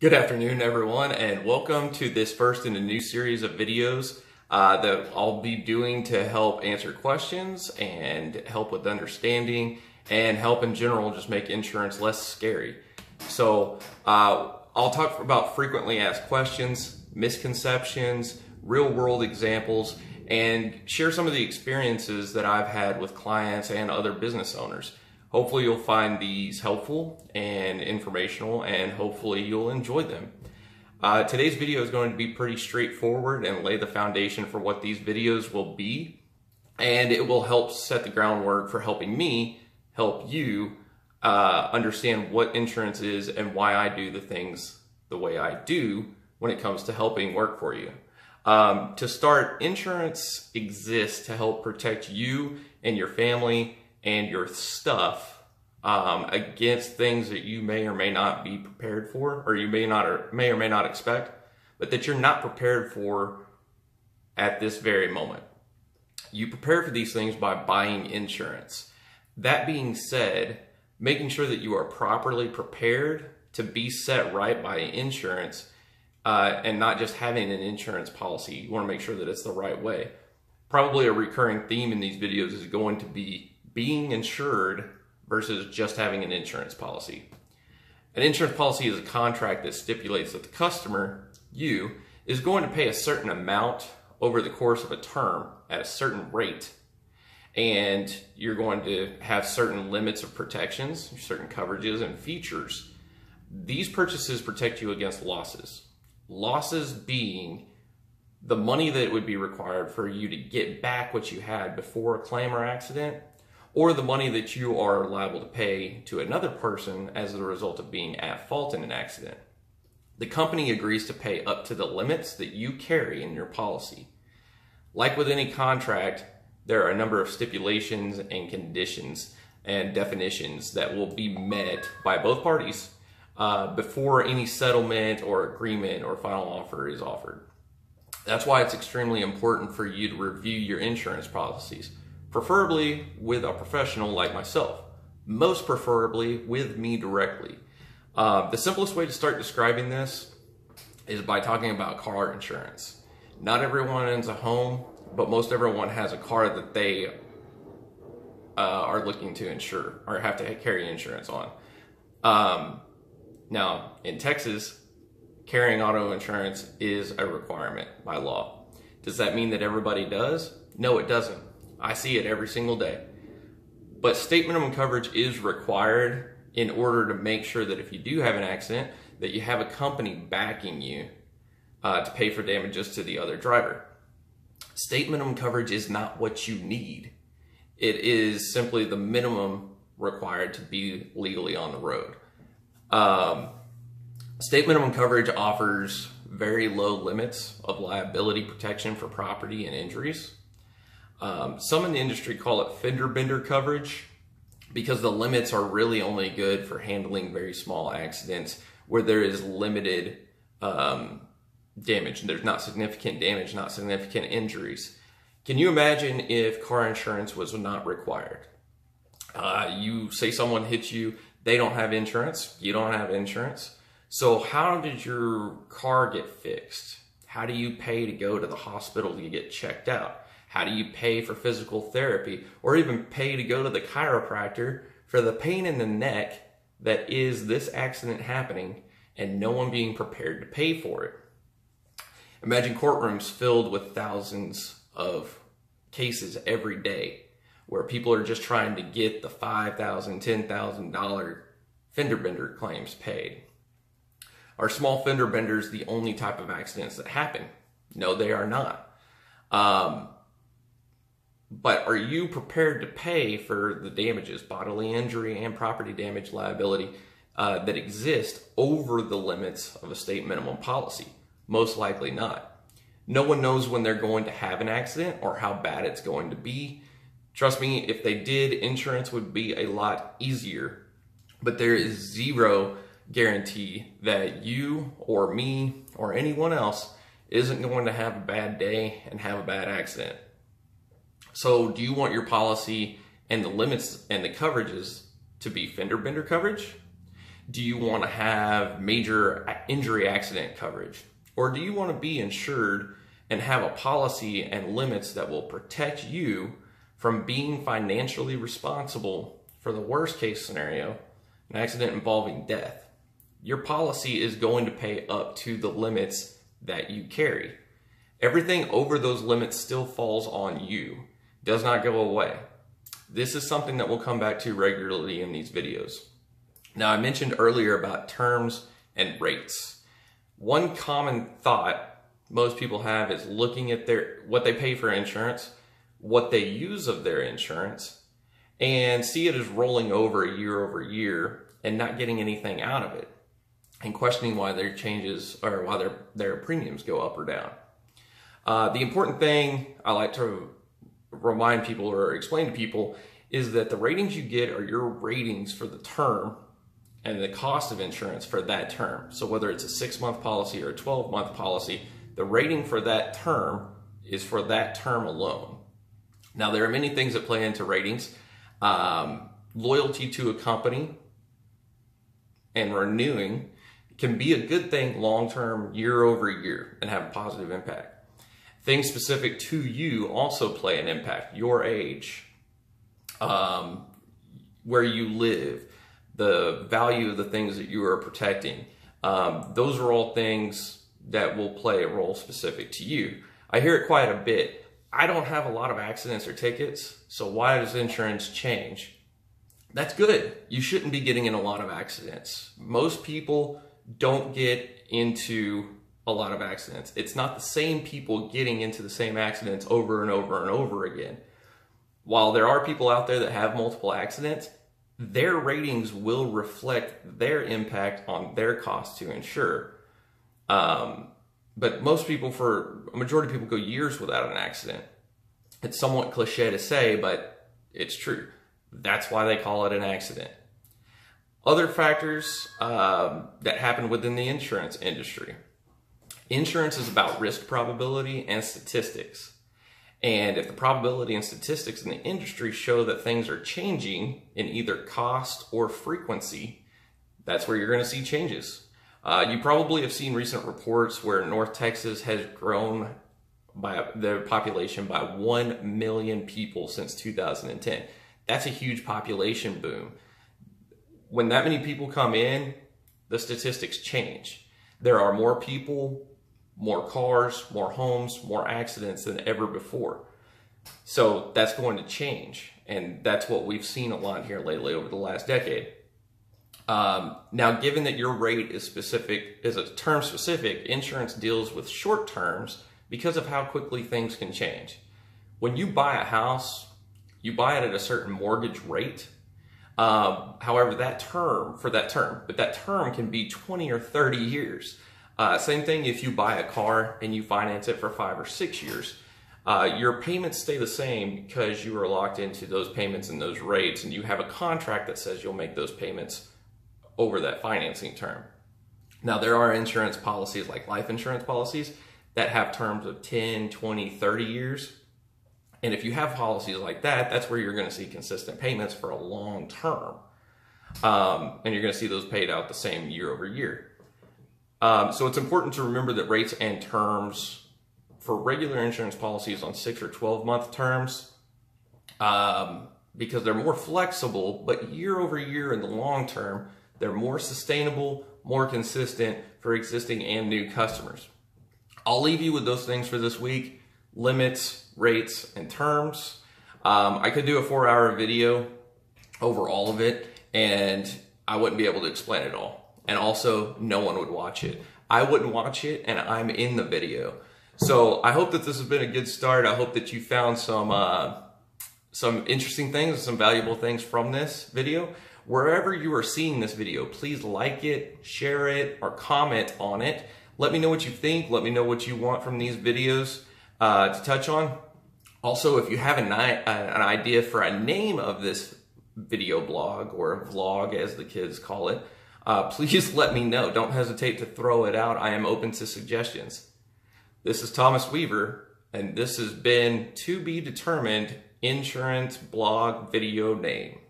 Good afternoon, everyone, and welcome to this first in a new series of videos that I'll be doing to help answer questions and help with understanding and help in general just make insurance less scary. So I'll talk about frequently asked questions, misconceptions, real world examples, and share some of the experiences that I've had with clients and other business owners. Hopefully you'll find these helpful and informational, and hopefully you'll enjoy them. Today's video is going to be pretty straightforward and lay the foundation for what these videos will be, and it will help set the groundwork for helping me help you understand what insurance is and why I do the things the way I do when it comes to helping work for you. To start, insurance exists to help protect you and your family and your stuff against things that you may or may not be prepared for, or you may or may not expect, but that you're not prepared for at this very moment. You prepare for these things by buying insurance. That being said, making sure that you are properly prepared to be set right by insurance and not just having an insurance policy. You want to make sure that it's the right way. Probably a recurring theme in these videos is going to be being insured versus just having an insurance policy. An insurance policy is a contract that stipulates that the customer, you, is going to pay a certain amount over the course of a term at a certain rate. And you're going to have certain limits of protections, certain coverages and features. These purchases protect you against losses. Losses being the money that would be required for you to get back what you had before a claim or accident, or the money that you are liable to pay to another person as a result of being at fault in an accident. The company agrees to pay up to the limits that you carry in your policy. Like with any contract, there are a number of stipulations and conditions and definitions that will be met by both parties before any settlement or agreement or final offer is offered. That's why it's extremely important for you to review your insurance policies, preferably with a professional like myself, most preferably with me directly. The simplest way to start describing this is by talking about car insurance. Not everyone owns a home, but most everyone has a car that they are looking to insure or have to carry insurance on. Now, in Texas, carrying auto insurance is a requirement by law. Does that mean that everybody does? No, it doesn't. I see it every single day. But state minimum coverage is required in order to make sure that if you do have an accident, that you have a company backing you to pay for damages to the other driver. State minimum coverage is not what you need. It is simply the minimum required to be legally on the road. State minimum coverage offers very low limits of liability protection for property and injuries. Some in the industry call it fender bender coverage because the limits are really only good for handling very small accidents where there is limited damage. There's not significant damage, not significant injuries. Can you imagine if car insurance was not required? You say someone hits you, they don't have insurance, you don't have insurance. So how did your car get fixed? How do you pay to go to the hospital to get checked out? How do you pay for physical therapy, or even pay to go to the chiropractor for the pain in the neck that is this accident happening and no one being prepared to pay for it? Imagine courtrooms filled with thousands of cases every day where people are just trying to get the $5,000, $10,000 fender bender claims paid. Are small fender benders the only type of accidents that happen? No, they are not. But are you prepared to pay for the damages, bodily injury and property damage liability that exist over the limits of a state minimum policy? Most likely not. No one knows when they're going to have an accident or how bad it's going to be. Trust me, if they did, insurance would be a lot easier. But there is zero guarantee that you or me or anyone else isn't going to have a bad day and have a bad accident. So do you want your policy and the limits and the coverages to be fender bender coverage? Do you want to have major injury accident coverage? Or do you want to be insured and have a policy and limits that will protect you from being financially responsible for the worst case scenario, an accident involving death? Your policy is going to pay up to the limits that you carry. Everything over those limits still falls on you, does not go away. This is something that we'll come back to regularly in these videos. Now, I mentioned earlier about terms and rates. One common thought most people have is looking at what they pay for insurance, what they use of their insurance, and see it as rolling over year and not getting anything out of it, and questioning why their changes or why their premiums go up or down. The important thing I like to remind people or explain to people is that the ratings you get are your ratings for the term and the cost of insurance for that term. So whether it's a 6-month policy or a 12-month policy, the rating for that term is for that term alone. Now, there are many things that play into ratings. Loyalty to a company and renewing can be a good thing long-term, year over year, and have a positive impact. Things specific to you also play an impact. Your age, where you live, the value of the things that you are protecting. Those are all things that will play a role specific to you. I hear it quite a bit. I don't have a lot of accidents or tickets, so why does insurance change? That's good. You shouldn't be getting in a lot of accidents. Most people don't get into a lot of accidents. It's not the same people getting into the same accidents over and over and over again. While there are people out there that have multiple accidents, their ratings will reflect their impact on their cost to insure. But most people, for a majority of people, go years without an accident. It's somewhat cliche to say, but it's true. That's why they call it an accident. Other factors that happen within the insurance industry. Insurance is about risk probability and statistics. And if the probability and statistics in the industry show that things are changing in either cost or frequency, that's where you're going to see changes. You probably have seen recent reports where North Texas has grown by their population by 1 million people since 2010. That's a huge population boom. When that many people come in, the statistics change. There are more people, more cars, more homes, more accidents than ever before. So that's going to change. And that's what we've seen a lot here lately over the last decade. Now, given that your rate is a term specific, insurance deals with short terms because of how quickly things can change. When you buy a house, you buy it at a certain mortgage rate. However, that term can be 20 or 30 years. Same thing if you buy a car and you finance it for 5 or 6 years. Your payments stay the same because you are locked into those payments and those rates, and you have a contract that says you'll make those payments over that financing term. Now, there are insurance policies like life insurance policies that have terms of 10, 20, 30 years. And if you have policies like that, that's where you're going to see consistent payments for a long term. And you're going to see those paid out the same year over year. So it's important to remember that rates and terms for regular insurance policies on 6 or 12-month terms, because they're more flexible, but year over year in the long term, they're more sustainable, more consistent for existing and new customers. I'll leave you with those things for this week. Limits, rates, and terms. I could do a 4-hour video over all of it, and I wouldn't be able to explain it all. And also, no one would watch it. I wouldn't watch it, and I'm in the video. So I hope that this has been a good start. I hope that you found some interesting things, some valuable things from this video. Wherever you are seeing this video, please like it, share it, or comment on it. Let me know what you think. Let me know what you want from these videos to touch on. Also, if you have an idea for a name of this video blog, or vlog as the kids call it, please let me know. Don't hesitate to throw it out. I am open to suggestions. This is Thomas Weaver, and this has been To Be Determined Insurance Blog Video Name.